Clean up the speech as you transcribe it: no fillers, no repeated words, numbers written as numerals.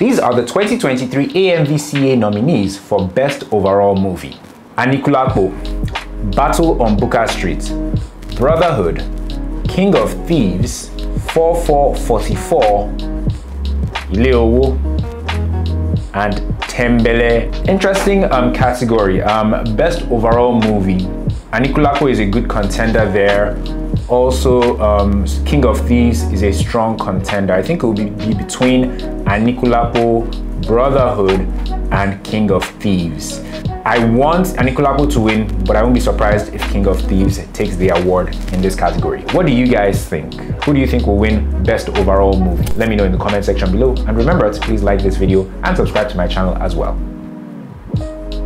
These are the 2023 AMVCA nominees for Best Overall Movie: Anikulapo, Battle on Buka Street, Brotherhood, King of Thieves, 4444, Ile Owo, and Tembele. Interesting category. Best Overall Movie. Anikulapo is a good contender there. Also, King of Thieves is a strong contender. I think it will be between Anikulapo, Brotherhood, and King of Thieves. I want Anikulapo to win, but I won't be surprised if King of Thieves takes the award in this category. What do you guys think? Who do you think will win Best Overall Movie? Let me know in the comment section below. And remember to please like this video and subscribe to my channel as well.